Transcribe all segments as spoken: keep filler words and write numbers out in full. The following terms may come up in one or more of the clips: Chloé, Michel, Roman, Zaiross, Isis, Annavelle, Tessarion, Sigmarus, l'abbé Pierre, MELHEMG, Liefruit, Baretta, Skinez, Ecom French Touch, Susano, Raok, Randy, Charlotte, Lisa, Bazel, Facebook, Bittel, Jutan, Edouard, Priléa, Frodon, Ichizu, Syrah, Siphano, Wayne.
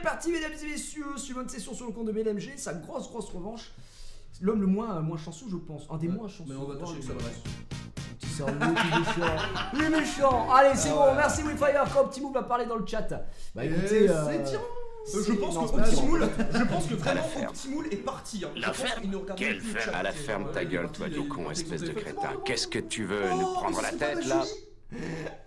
est parti, mesdames et messieurs. Suivante session sur le compte de M E L H M G. Sa grosse, grosse revanche. L'homme le moins, euh, moins chanceux, je pense. Un des ouais, moins chanceux. Mais on va tâcher que ça va rester. Petit cerveau, il est méchant. Il est méchant. Allez, c'est ah, bon. Ouais. Merci, Willfire. Quand Optimoul va parler dans le chat. Bah écoutez, euh... c'est tirant. Euh, je pense non, que Optimoul, je pense que vraiment Optimoul est parti. Hein. La ferme qu Quelle ferme À la ferme, ta gueule, toi, du con, espèce de crétin. Qu'est-ce que tu veux nous prendre la tête là?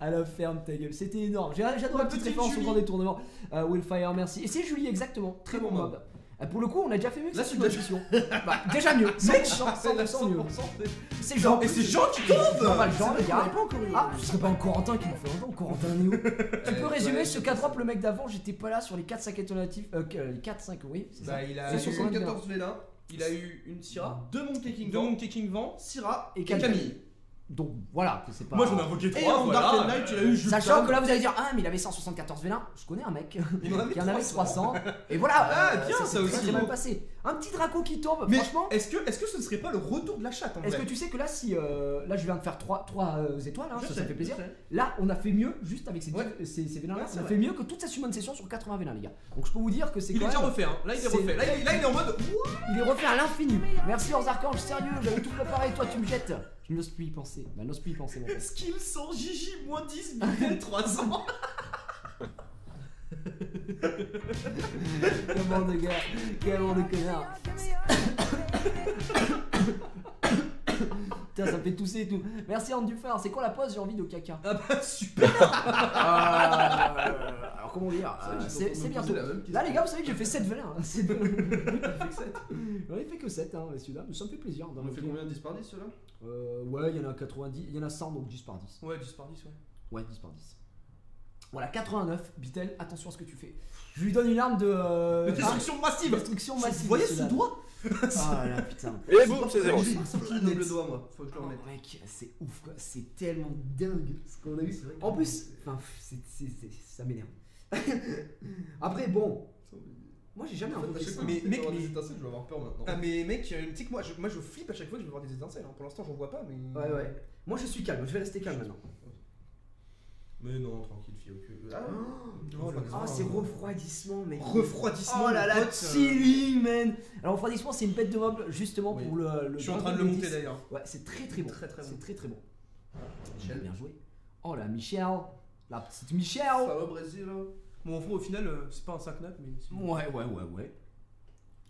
À la ferme, ta gueule, c'était énorme. J'adore la petite référence au grand détournement. Euh, Willfire, merci. Et c'est Julie, exactement. Très bon mob. Euh, pour le coup, on a déjà fait mieux que ça sur l'addition. Bah, déjà mieux. cent pour cent mieux. C'est Jean. Et c'est Jean qui tombe. Normal, Jean, les gars. Ah, ce serait pas un Corentin qui m'a fait un Corentin Néo. Tu peux résumer ce quadruple, le mec d'avant, j'étais pas là sur les quatre cinq alternatifs. Euh, les quatre cinq, oui. Bah, il a soixante-quatorze Vélin. Il a eu une Syrah, deux Monte King, deux Monte King Vent, Syrah et Camille. Donc voilà, c'est pas. Moi j'en ai invoqué trois. Et voilà, Dark Knight, il a eu Jutan. Sachant que là vous allez dire, ah mais il avait cent soixante-quatorze vélins. Je connais un mec qui en avait trois cents. Et voilà. Ah bien ça, ça aussi. C'est mal passé. Un petit draco qui tombe. Mais franchement, est-ce que, est-ce que ce ne serait pas le retour de la chatte en fait? Est-ce que tu sais que là si euh, là je viens de faire trois, trois euh, étoiles, hein, ça, sais, ça fait plaisir. Là on a fait mieux juste avec ces, ouais. ces, ces vélins là. Ouais, on a fait mieux que toute sa summon session sur quatre-vingts vélins les gars. Donc je peux vous dire que c'est. Il est déjà refait. Là il est refait. Là il est en mode. Il est refait à l'infini. Merci aux archanges sérieux. J'avais tout préparé. Toi tu me jettes. Je n'ose plus y penser. Bah, n'ose plus y penser, mon pote. Skill cent, Gigi, moins dix, Bittel, trois cents. Comment de gars, comment de connard. Putain, ça me fait tousser et tout. Merci, Andu. C'est quoi la pause? J'ai envie de caca. Ah bah, super. euh, alors, comment dire euh, c'est bientôt. Là, les gars, vous savez que j'ai fait sept vélins. Hein. sept... J'en ai fait que sept, hein, messieurs là. Mais ça me fait plaisir. On fait combien de dix par dix, ceux-là? euh, Ouais, il y en a quatre-vingt-dix. Il y en a cent, donc dix par dix. Ouais, dix par dix, ouais. Ouais, dix par dix. Voilà, quatre-vingt-neuf, Bittel, attention à ce que tu fais. Je lui donne une arme de... Euh, destruction massive. Destruction massive. Vous voyez ce doigt? Ah là, putain. Et boum, c'est zéro. Je donne le doigt, moi. Faut que je le remette. Oh, mec, c'est ouf, quoi. C'est tellement dingue ce qu'on a eu. En plus, enfin, c'est, c'est, c'est, ça m'énerve. Après, bon... Moi j'ai jamais invoqué ça. Mais mec, mais... je vais avoir peur maintenant. Ah mais mec, tu sais que moi je, moi je flippe à chaque fois que je vais voir des étincelles. Pour l'instant j'en vois pas, mais... Ouais, ouais. Moi je suis calme, je vais rester calme maintenant. Mais non, tranquille, fille au cul. Ah, oh, oh c'est refroidissement, mec. Refroidissement, oh là là, chili, man. Alors, refroidissement, c'est une bête de mob, justement, oui. pour le, le. Je suis en train de le monter d'ailleurs. Ouais, c'est très très bon. C'est très très bon. C'est très très bon. Michel. Bien joué. Oh la Michel. La petite Michel. Ça va, Brésil. Bon, en gros, au final, c'est pas un cinq neuf, mais. Ouais, ouais, ouais, ouais.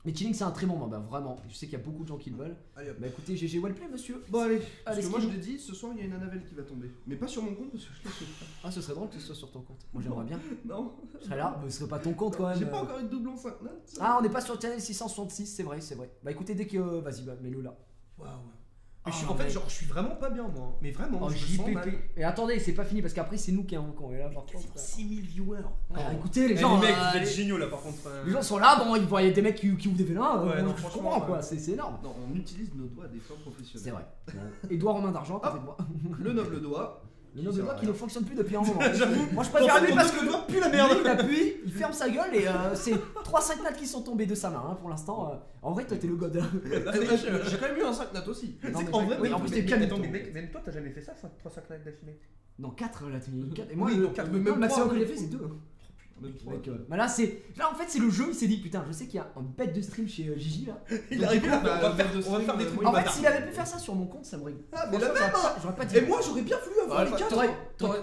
Mais Chilling, c'est un très bon moment, bah vraiment. Je sais qu'il y a beaucoup de gens qui le veulent. Allez, bah écoutez, G G Wellplay, monsieur. Bon, allez. Parce allez, que moi, je l'ai dit, ce soir, il y a une Annavelle qui va tomber. Mais pas sur mon compte, parce que je l'ai pas. Ah, ce serait drôle que ce soit sur ton compte. Moi, j'aimerais bien. Non. Je serais là, mais ce serait pas ton compte quand même. J'ai pas encore eu de doublon cinq neuf. Ah, on n'est pas sur le channel six cent soixante-six, c'est vrai, c'est vrai. Bah écoutez, dès que. Euh, Vas-y, bah, mets-le là. Waouh. Ah, je suis, en fait, genre, je suis vraiment pas bien, moi. Mais vraiment, oh, je me sens mal. Et attendez, c'est pas fini parce qu'après, c'est nous qui invoquons. Et là, par contre, six mille viewers. Ah, ah, écoutez, les gens. Les mecs, vous êtes géniaux là, par contre. Les gens sont là, bon, ils voient des mecs qui, qui ouvrent des vélins. Ouais, euh, non, je comprends quoi, c'est énorme. Non, on utilise nos doigts des fois professionnels. C'est vrai. Edouard en main d'argent, ah, moi. Le noble doigt. Le noble doigt qui ne fonctionne plus depuis un moment. J'avoue. Moi, je préfère lui parce que le doigt pue la merde. Il appuie, il ferme sa gueule et c'est trois cinq nats qui sont tombés de sa main pour l'instant. En vrai, toi, t'es le god. J'ai quand même eu un cinq nats aussi. En vrai, en plus, t'es bien. Attends, mais mec, même toi, t'as jamais fait ça, trois cinq nats d'affilée? Non, quatre là, et moi, le maximum que j'ai fait, c'est deux. Mec, euh, bah là c'est là en fait c'est le jeu, il s'est dit putain je sais qu'il y a un bête de stream chez euh, Gigi là. Il arrive là, bah, on, va faire, on va faire des trucs. En fait s'il avait pu faire ça sur mon compte ça m'aurait. Ah mais la même j'aurais pas dit. Et moi j'aurais bien voulu avoir ah, les quatre.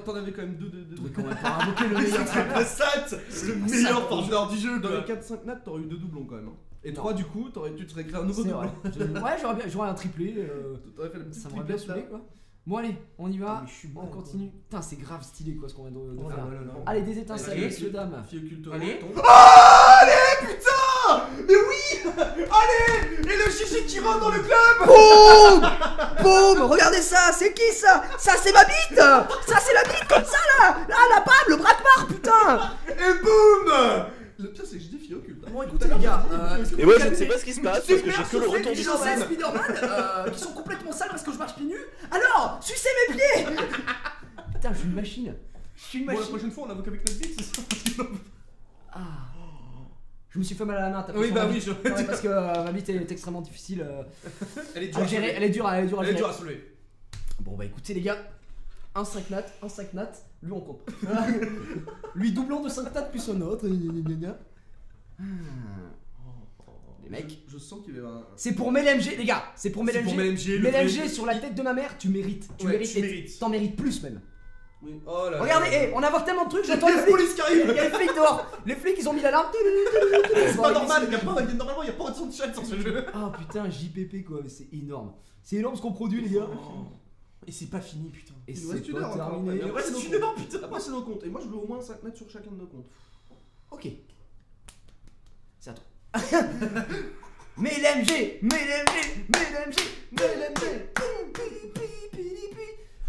T'en avais quand même deux de. T'aurais quand même pas invoqué le meilleur sat, le meilleur partenaire du jeu. Dans les quatre cinq nats t'aurais eu deux doublons quand même. Et trois du coup tu te serais créé un nouveau doublon. Ouais j'aurais bien j'aurais un triplé. T'aurais fait le petit triplé quoi. Bon allez, on y va, on continue. Putain c'est grave stylé quoi ce qu'on vient de faire. Allez des étincelles, messieurs dames. Allez. Allez putain. Mais oui. Allez. Et le chichi qui rentre dans le club. Boum. Boum. Regardez ça. C'est qui ça? Ça c'est ma bite. Ça c'est la bite comme ça là. Là la pâme, le bras de part putain. Et boum. Le pire c'est que je dis fille occulte. Bon écoutez les gars, et ouais je ne sais pas ce qui se passe parce que j'ai que le retour du Spider-Man qui sont complètement sales parce que je marche pieds nus. Alors, sucez mes pieds. Putain, je suis une machine. Je suis une machine. Bon, la prochaine fois on invoque avec notre bite, c'est ça. Ah. Je me suis fait mal à la main, t'as pas vu? Oui, bah oui, je. Parce que ma bite est extrêmement difficile à gérer. Elle est dure à gérer. Elle est dure à soulever. Bon bah écoutez les gars. Un cinq nat, un cinq nat, lui on compte. Lui doublon de cinq nat plus un autre. Les mecs, je, je sens qu'il y a un... C'est pour M L M G, les gars. C'est pour M L M G. M L M G sur la tête de ma mère, tu mérites. Tu ouais, mérites. Tu mérites. T'en mérites plus même. Oui. Oh là regardez, là. Hey, on a tellement de trucs, j'attends les flics qui arrivent. Il y a les flics dehors. Les flics, ils ont mis l'alarme. C'est pas normal, il y a pas, normalement il n'y a pas autant de chat sur ce jeu. Ah putain, J P P quoi, c'est énorme. C'est énorme ce qu'on produit les gars. Et c'est pas fini putain. Et c'est terminé. Ouais, c'est une énorme putain. Après c'est nos comptes. Et moi je veux au moins cinq mètres sur chacun de nos comptes. Ok. C'est à toi. M L M G, M L M G, M L M G, M L M G.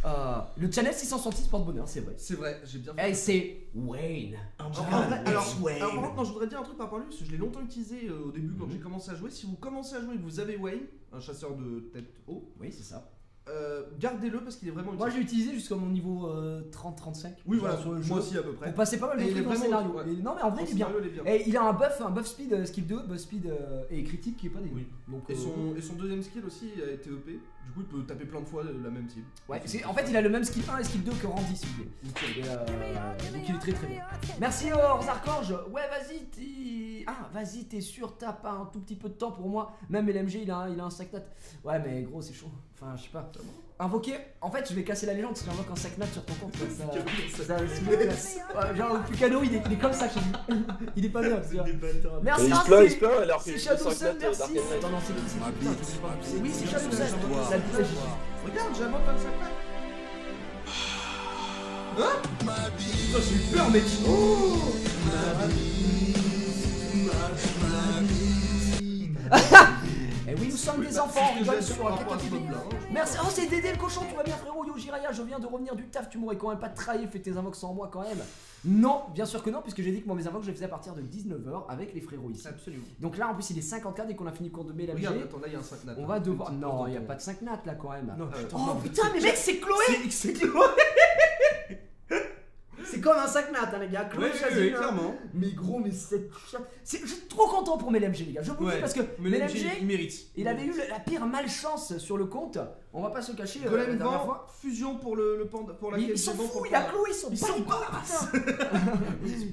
Euh, le channel six cent soixante-six porte bonheur, c'est vrai. C'est vrai, j'ai bien fait. Et c'est Wayne. Ah, ah, vrai, alors, Wayne. Alors, alors, non, je voudrais dire un truc par rapport à lui, parce que je l'ai longtemps utilisé euh, au début quand mm-hmm. j'ai commencé à jouer. Si vous commencez à jouer et que vous avez Wayne, un chasseur de tête haut. Oui, c'est ça. Euh, gardez-le parce qu'il est vraiment utile. Moi j'ai utilisé jusqu'à mon niveau euh, trente trente-cinq. Oui voilà, sur le jeu. Moi aussi à peu près. On passait pas mal de trucs dans le scénario. Ouais. Non mais en vrai il est bien. Il est bien. Et il a un buff, un buff speed, euh, skill deux, buff speed euh, et critique qui est pas dégueu. Oui. Donc, et, euh, son, et son deuxième skill aussi est T E P. Du coup il peut taper plein de fois la même cible. Ouais, c'est, en fait il a le même skill un et skill deux que Randy s'il vous plaît. Euh, donc il est très très bon. Merci Orzarcorge. Ouais vas-y t'es... Ah vas-y t'es sûr t'as pas un tout petit peu de temps pour moi. Même L M G il a, il a un sac nat. Ouais mais gros c'est chaud. Enfin je sais pas. Invoquer, en fait je vais casser la légende si j'invoque un sac nat sur ton compte. Ça, ça, ça, ça, genre le Fucano il, il est comme ça chez lui. Il est pas bien. Merci il pleut, il pleut, alors que c'est Shadow Sun, merci. Attends non c'est qui c'est qui? Oui c'est Shadow Sun. Regarde j'invoque un sac nat. Hein? Putain j'ai eu peur mec. Oh ma vie, ma vie, ma vie. Et oui, nous sommes oui, des bah, enfants, on rigole sur un caca de blanc. Merci, oh c'est Dédé le cochon, tu vas bien frérot, yo Jiraya, je viens de revenir du taf, tu m'aurais quand même pas trahi, fais tes invoques sans moi quand même. Non, bien sûr que non, puisque j'ai dit que moi mes invoques je les faisais à partir de dix-neuf heures avec les frérots ici. Absolument. Donc là en plus il est cinquante-quatre dès qu'on a fini le cours de M L M G. Regarde, attends, là il y a un cinq nat. On va devoir... Non, il n'y a pas de cinq nat là quand même. Non, putain, oh non, putain, mais mec c'est Chloé. C'est Chloé. C'est comme un sac nat, hein, les gars. Chloé, ouais, Chazine, oui, oui, clairement. Mais gros, mais cette chatte. Je suis trop content pour M L M G, les gars. Je vous le ouais, dis parce que M L M G, il mérite. Il avait eu la pire malchance sur le compte. On va pas se cacher. De la dernière fois. Fusion pour le, le panda. Pour laquelle ils sont fous, il a Chloé, ils sont ils sont pas.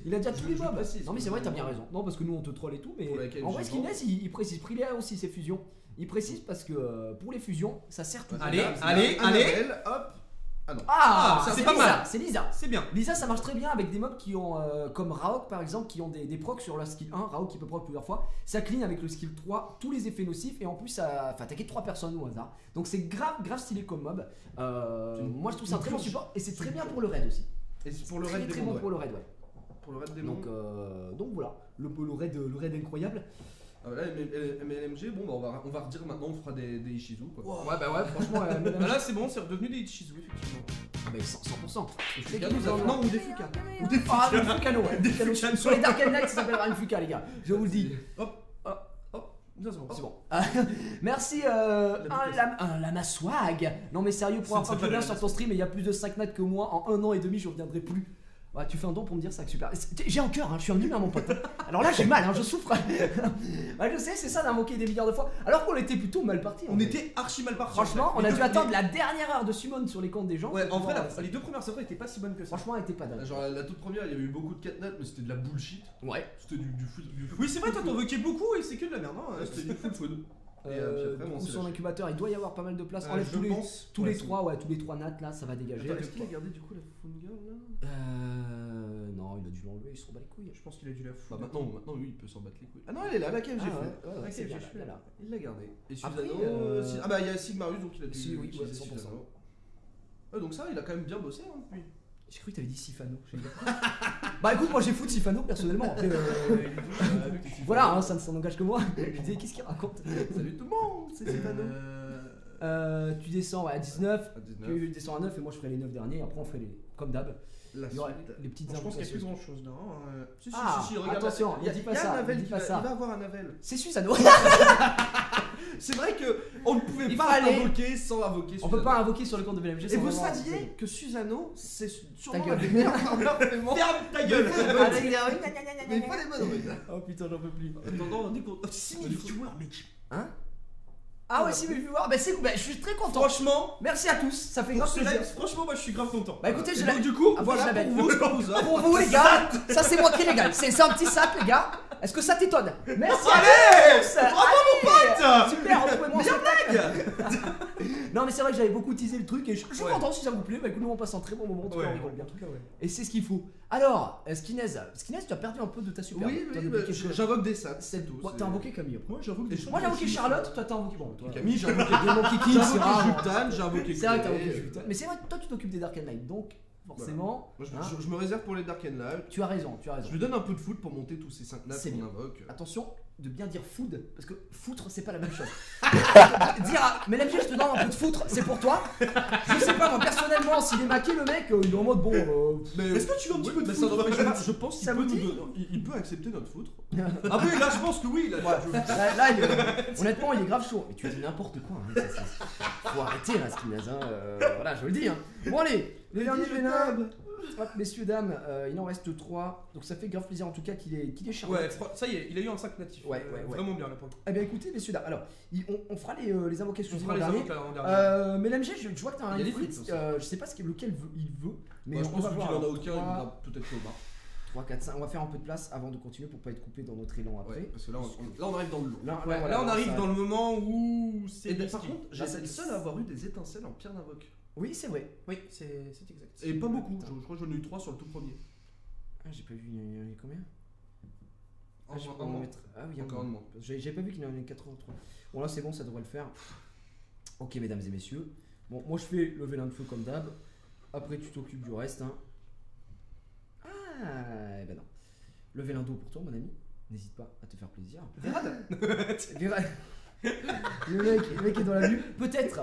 Il a déjà tous les mobs. Non, mais c'est vrai, t'as bien raison. Non, parce que nous, on te troll et tout. Mais en vrai, Skinez, il précise. Priléa aussi, ses fusions. Il précise parce que pour les fusions, ça sert tout. Allez, allez, allez. Hop. Ah, non. ah, ah c'est pas Lisa, mal. C'est Lisa. C'est bien. Lisa, ça marche très bien avec des mobs qui ont, euh, comme Raok par exemple, qui ont des, des procs sur la skill un. Raok qui peut proc plusieurs fois. Ça clean avec le skill trois tous les effets nocifs et en plus ça fait attaquer trois personnes au hasard. Donc c'est grave, grave stylé comme mob. Euh, une, moi je trouve ça un très bon support et c'est très bien pour le raid aussi. Et c'est pour le raid. Très, très bon ouais. pour le raid, ouais. Pour le raid des donc, euh, donc voilà, le, le, raid, le raid incroyable. Ah là, M L M G, bon, bah on va, on va redire maintenant, on fera des, des Ichizu quoi. Wow. Ouais, bah ouais, franchement, euh, bah là c'est bon, c'est redevenu des Ichizu, effectivement. Ah, mais cent pour cent. Fuka, nous avons... Non, ou des Fuka. Ou des Fuka. Ah, des Fukano, ouais. Des Fukano. Fukano. Sur les Dark Knight, ça s'appellera une Fuka, les gars. Je vous le dis. Hop, hop, hop. C'est bon. C'est bon. Merci, euh. Un lama, un lama swag. Non, mais sérieux, pour avoir plus d'un sur ton stream, il y a plus de cinq nats que moi. En un an et demi, je reviendrai plus. Ouais, tu fais un don pour me dire ça, super. J'ai un cœur, hein, je suis un humain, mon pote. Alors là, j'ai mal, hein, je souffre. Ouais, je sais, c'est ça d'invoquer des milliards de fois. Alors qu'on était plutôt mal parti. On, on était archi mal parti. Franchement, on a dû attendre la dernière heure de summon sur les comptes des gens. Ouais, en vrai, la, les deux premières semaines étaient pas si bonnes que ça. Franchement, elles étaient pas dingues. Genre, la, la toute première, il y avait eu beaucoup de catnaps, mais c'était de la bullshit. Ouais. C'était du, du full. Du... Oui, c'est vrai, toi, t'invoquais beaucoup et c'est que de la merde, hein. Ouais, c'était du full food. Et euh, puis après, on son incubateur, il doit y avoir pas mal de place. Enlève tous les, tous les trois, ouais, tous les trois nattes là, ça va dégager. Est-ce qu'il a gardé du coup la phone girl là? Euh. Non, il a dû l'enlever, il s'en bat les couilles. Je pense qu'il a dû la foutre. Bah maintenant, maintenant, oui, il peut s'en battre les couilles. Ah non, elle est là, la K F G. Il l'a gardée. Et Susano. Ah bah, il y a Sigmarus, donc il a dû. Oui, oui, cent pour cent. Donc ça, il a quand même bien bossé, hein. Oui. J'ai cru que t'avais dit Siphano. Bah écoute, moi j'ai foutu Siphano personnellement. Après, euh... voilà, hein, ça ne s'en engage que moi. Je disais, qu'est-ce qu'il raconte? Salut tout le monde, c'est Siphano. Euh... Euh, tu descends à dix-neuf, tu descends à neuf et moi je ferai les neuf derniers. Après on fait les, comme d'hab, les petites invocations. Je pense qu'il n'y a plus grand chose. Non, euh... si, si, ah, si, si, regarde, attention, il y a, y a, y a Annavelle qui va, va avoir Annavelle. C'est Susano. C'est vrai qu'on ne pouvait pas l'invoquer sans invoquer Susano. On peut pas invoquer sur le compte de M L M G. Et vous saviez que Susano, c'est sûrement la meilleure armure vraiment. Ferme ta gueule. Mais pas les bonnes. Oh putain, j'en peux plus. Attendant, on est content. six mille viewers, mec. Hein? Ah ouais, si mes viewers, bah c'est bah, je suis très content. Franchement, merci à tous, ça fait grave plaisir. Franchement, moi je suis grave content. Bah écoutez, je la... du coup, voilà pour vous, pour vous les gars. Ça c'est moi qui les gars. C'est un petit sap les gars. Est-ce que ça t'étonne? Merci. Allez, bravo mon pote. Super, retrouvez-moi en blague. Non mais c'est vrai que j'avais beaucoup teasé le truc et je suis ouais. content si ça vous plaît. Bah écoute, nous on passe un très bon moment, en tout cas, ouais, on rigole bien. Tout cas, ouais. Et c'est ce qu'il faut. Alors, Skinez, Skinez, tu as perdu un peu de ta super. Oui, oui, bah, j'invoque des sats, c'est tout. T'as invoqué Camille, après. Moi j'invoque des choses. Moi j'ai invoqué Charlotte, toi t'as invoqué. Bon, toi. Camille, j'ai invoqué Monte King, Syrah, Jutan, j'ai invoqué. C'est vrai que t'as invoqué Jutan. Mais c'est vrai, toi tu t'occupes des Dark Knight, donc. Forcément. Voilà. Moi, je, hein. je, je me réserve pour les Dark and Live. Tu as raison, tu as raison. Je lui donne un peu de foot pour monter tous ces cinq naps qu'on invoque. Attention de bien dire food, parce que foutre, c'est pas la même chose. Dire à M L H M G, je te donne un peu de foutre, c'est pour toi. Je sais pas, moi personnellement, s'il est maqué, le mec, euh, il est en mode bon. Euh, Est-ce que tu veux un petit peu de foutre? Je pense qu'il peut, il, il peut accepter notre foutre. Ah oui, là, je pense que oui. Là, ouais. là, là il, euh, honnêtement, il est grave chaud. Mais tu as dit n'importe quoi. Hein, ça, ça. Faut arrêter, là, Skinez. Hein, euh, voilà, je le dis. Hein. Bon, allez. Le dernier vénable. Hop, messieurs, dames, euh, il en reste trois. Donc ça fait grave plaisir en tout cas qu'il est qu'il est Charlotte. Ouais, ça y est, il a eu un sac natif. Ouais, ouais, ouais. Vraiment bien la pointe. Eh bien écoutez, messieurs, dames, alors il, on, on fera les, euh, les invoqués sur le dernier. Euh, mais l'M G, je, je vois que t'as un Liefruit, euh, je sais pas ce qu'il, lequel il veut. Mais ouais, je pense qu'il en a aucun, il va peut-être au bas. trois, quatre, cinq, on va faire un peu de place avant de continuer pour pas être coupé dans notre élan après. Ouais, parce que là on, on, là, on arrive dans le lot. Là, ouais, là, là on arrive ça... dans le moment où c'est. Par contre, j'ai le seul à avoir eu des étincelles en pierre d'invoque. Oui, c'est vrai. Oui, c'est exact. Et pas beaucoup. Je, je crois que j'en ai eu trois sur le tout premier. Ah, j'ai pas vu, il y en a eu combien? Ah, j'ai pas en mettre. Ah oui, encore un de moins. J'ai pas vu qu'il y en a eu quatre-vingt-trois. Bon, là, c'est bon, ça devrait le faire. Ok, mesdames et messieurs. Bon, moi, je fais le vélin de feu comme d'hab. Après, tu t'occupes du reste. Hein. Ah, et ben non. Le vélin d'eau pour toi, mon ami. N'hésite pas à te faire plaisir. Vérad. Vérad. Le mec, le mec est dans la vue. Peut-être.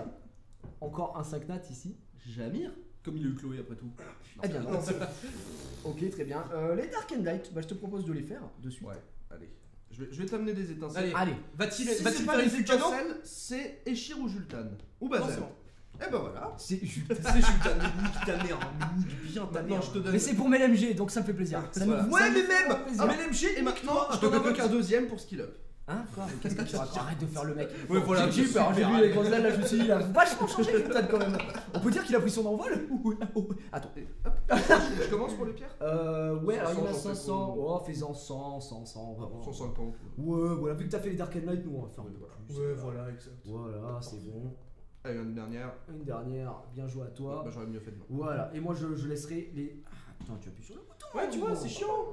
Encore un cinq nat ici, Jamir. Comme il y a eu Chloé après tout. Ah bien, non, ok, très bien. Euh, les Dark and Light, bah, je te propose de les faire de suite. Ouais, allez. Je vais, je vais t'amener des étincelles. Allez, allez. Va-t-il si va faire pas les étincelles, c'est Echir ou Jutan. Ou Bazel. Eh ben voilà. C'est Jutan, c'est Jutan. Nique ta mère, nique bien ta mère. Mais c'est pour M L M G, donc ça me fait plaisir. Ah, ça voilà. me, ouais, ça mais me même M L M G, et maintenant, je te donne un deuxième pour skill up. Hein quoi? Qu'est-ce que tu racontes? Arrête de faire le mec. Ouais, voilà, j'ai peur, j'ai vu les Gonzales là, je me suis dit, il a vachement changé Jutan quand même. On peut dire qu'il a pris son envol? Attends, hop. Je commence pour les pierres? Euh, ouais, alors il a cinq cents. Oh, fais-en cent, cent, cent. cent cinquante. Ouais, voilà, vu que t'as fait les Dark and Light, nous on va faire plus. Ouais, voilà, exact. Voilà, c'est bon. Allez, une dernière. Une dernière, bien joué à toi. Bah, j'aurais mieux fait de moi. Voilà, et moi je laisserai les. Putain, tu appuies sur le bouton. Ouais, tu vois, c'est chiant.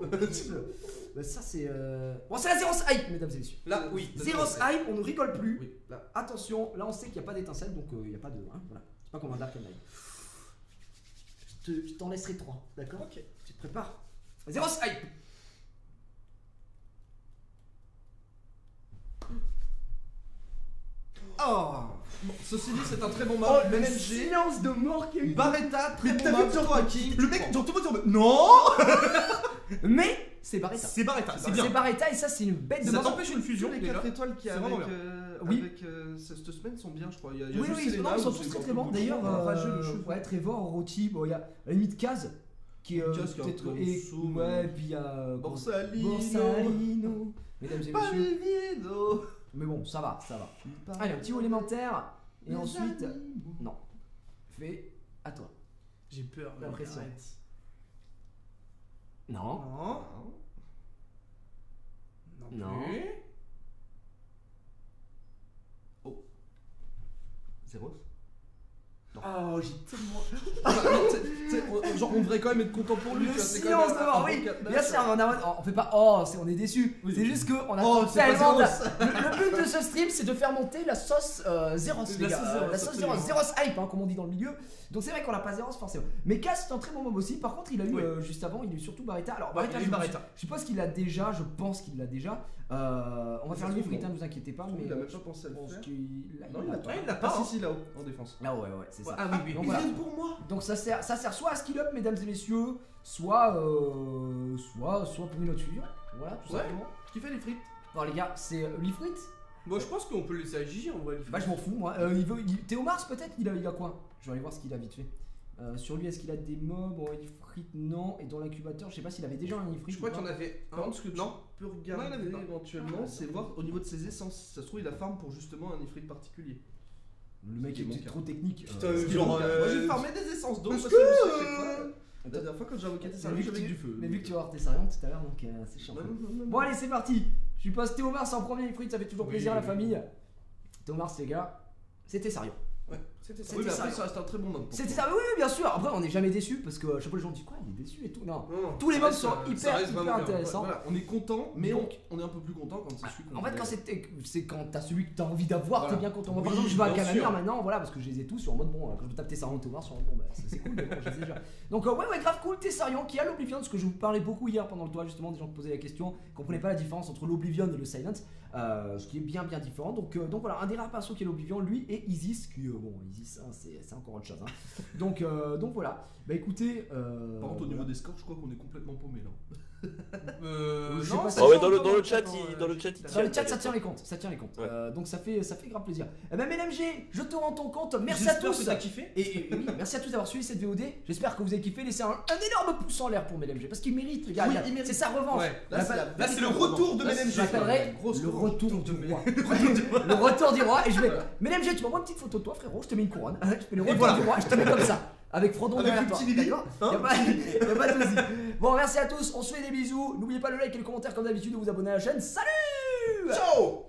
Bah, ça, c'est. Euh... Bon, c'est la Zaiross hype, mesdames et messieurs. Là, oui. Zaiross hype, on ne rigole plus. Oui, là. Attention, là, on sait qu'il n'y a pas d'étincelle, donc il euh, n'y a pas de. Hein, voilà. C'est pas comme un Dark and Light. Je t'en te... laisserai trois, d'accord? Ok. Tu te prépares. Zaiross hype. Oh! Bon, ceci dit, c'est un très bon match. Oh, le silence de mort qu'il y a eu. Baretta, très bon match. Le mec, genre tout le monde dit non. Mais c'est Baretta. C'est Baretta, c'est bien. C'est Baretta et ça, c'est une bête de mort. Ça t'empêche une fusion. Les quatre étoiles qui avec cette semaine sont bien, je crois. Oui, oui, ils sont tous très très bons. D'ailleurs, ouais, Trevor, Roti, bon, il y a la limite Kaz qui est peut-être. Ouais, puis il y a Borsalino. Mesdames et messieurs. Mais bon, ça va, ça va. Allez, un petit haut élémentaire. Et ensuite. Non. Fais à toi. J'ai peur. La pression. Non. Non. Non. Non. Oh. Zaiross. Oh, j'ai tellement. Genre, on devrait quand même être content pour lui. Le silence de mort, oui. Bien sûr, on fait pas. Oh, on est déçus. C'est juste qu'on a tellement. Le but de ce stream, c'est de faire monter la sauce Zaiross, les gars. La sauce Zaiross. Zaiross hype, comme on dit dans le milieu. Donc, c'est vrai qu'on n'a pas Zaiross forcément. Mais Cass, c'est un très bon mob aussi. Par contre, il a eu juste avant, il a eu surtout Baretta. Alors, Baretta, je suppose qu'il l'a déjà. Je pense qu'il l'a déjà. On va faire le Liefruit, ne vous inquiétez pas. Il a même pas pensé à le faire. Non, il l'a pas. Si, si, là-haut, en défense. Là, ouais, ouais. Ça. Ah oui, oui. Donc, voilà. Pour moi. Donc ça sert, ça sert soit à skill up, mesdames et messieurs, soit euh, soit soit pour une autre fusion. Voilà, tout ouais. simplement. Qui fait les frites? Non les gars, c'est euh, les frites. Moi je pense qu'on peut laisser agir en vrai. Bah je m'en fous moi. Euh, il veut, il... Théomar peut-être, il a, il a quoi? Je vais aller voir ce qu'il a vite fait. Euh, sur lui, est-ce qu'il a des mobs? Bon, les frites non. Et dans l'incubateur, je sais pas s'il avait déjà un frites. Je crois qu'il y en avait un. Ce que tu non. peux regarder non, éventuellement, ah, c'est voir au niveau de ses essences. Ça se trouve il a farm pour justement un frites particulier. Le mec est, est trop technique. Putain, euh, genre, euh, moi j'ai farmé des essences d'eau. Parce que, que euh, La dernière fois, quand j'ai invoqué Tessarion, j'avais du feu. Mais vu que tu vas avoir Tessarion tout à l'heure, donc euh, c'est chiant. Non, non, non, bon, allez, c'est parti. Je passe Théomar en premier Liefruit, ça fait toujours oui, plaisir à la famille. Théomar, les gars, c'est Tessarion. Ouais, c'était ça. Oui, après, ça reste un très bon nom. C'était ça, oui, bien sûr. Après, on n'est jamais déçu parce que chaque fois, les gens disent quoi, il est déçu et tout. Non, non, non. Tous les mobs sont euh, hyper, hyper intéressants. Voilà. On est content, mais donc, on est un peu plus content quand c'est celui qu'on En fait, quand c'est quand t'as celui que t'as envie d'avoir, voilà. T'es bien content. Moi, oui, par exemple, je vais à Calamir maintenant, voilà, parce que je les ai tous sur en mode bon. Quand je tape Tessarion, Théomar, sur en mode bon, bah, c'est cool, mais bon, je les ai déjà. Donc, euh, ouais, ouais, grave cool, Tessarion qui a l'Oblivion, parce que je vous parlais beaucoup hier pendant le toit, justement, des gens qui posaient la question, comprenaient pas la différence entre l'Oblivion et le Silence. Euh, ce qui est bien bien différent, donc, euh, donc voilà, un des rares persos qui est l'Oblivion, lui et Isis, qui, euh, bon, Isis, hein, c'est encore autre chose, hein. donc, euh, donc voilà, bah écoutez... Euh, Par contre, au niveau voilà. des scores, je crois qu'on est complètement paumé, là. euh, je sais non, pas, oh, ouais, dans, le, dans, le chat, il, euh, dans le chat, il tient. Dans le chat, ça tient les comptes, ça tient les comptes, ouais. euh, donc ça fait, ça fait grave plaisir. Eh ben, M L H M G, je te rends ton compte, merci à tous. J'espère que t'as kiffé. Et, et, et oui, merci à tous d'avoir suivi cette V O D, j'espère que vous avez kiffé, laissez un, un énorme pouce en l'air pour M L H M G, parce qu'il mérite, les gars, oui, c'est sa revanche. Ouais. Là, c'est le retour de M L H M G. Retour du roi. Le retour du roi. Et je vais. M L H M G, tu m'envoies une petite photo de toi, frérot. Je te mets une couronne. Je fais le retour voilà. du roi. Je te mets comme ça. Avec Frodon derrière toi. D'accord ? Y'a pas de soucis. Bon, merci à tous. On se fait des bisous. N'oubliez pas le like et le commentaire comme d'habitude. De vous abonner à la chaîne. Salut ! Ciao !